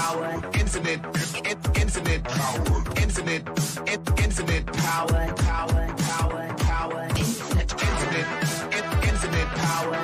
power, infinite power, infinite power, power, infinite power, infinite power, infinite power, power, infinite power. Infinite power.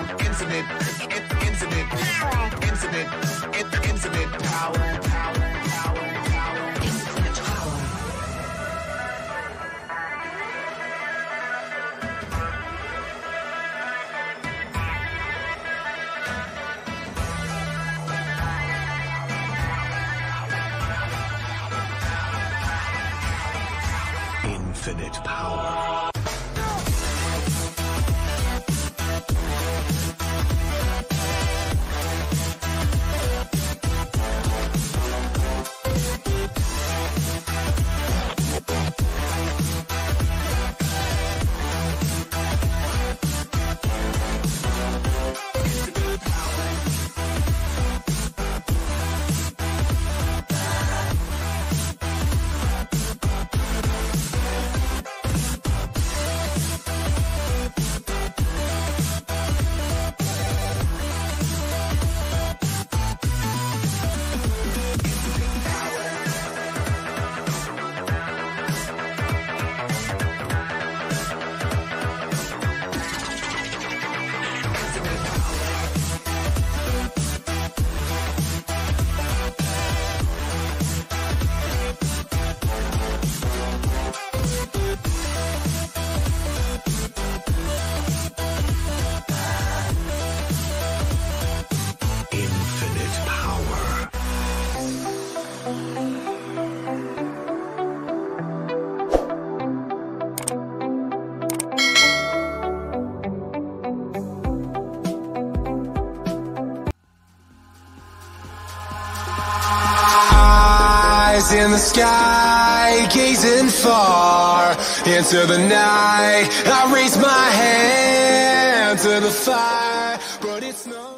In the sky, gazing far into the night, I raise my hand to the fire, but it's no